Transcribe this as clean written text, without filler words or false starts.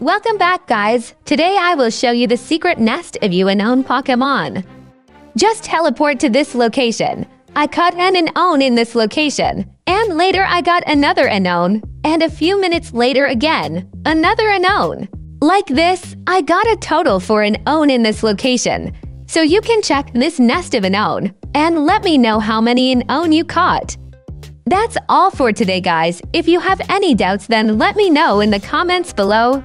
Welcome back, guys. Today I will show you the secret nest of Unown Pokemon. Just teleport to this location. I caught an Unown in this location, and later I got another Unown, and a few minutes later again, another Unown. Like this, I got a total for an Unown in this location. So you can check this nest of Unown, and let me know how many Unown you caught. That's all for today, guys. If you have any doubts, then let me know in the comments below.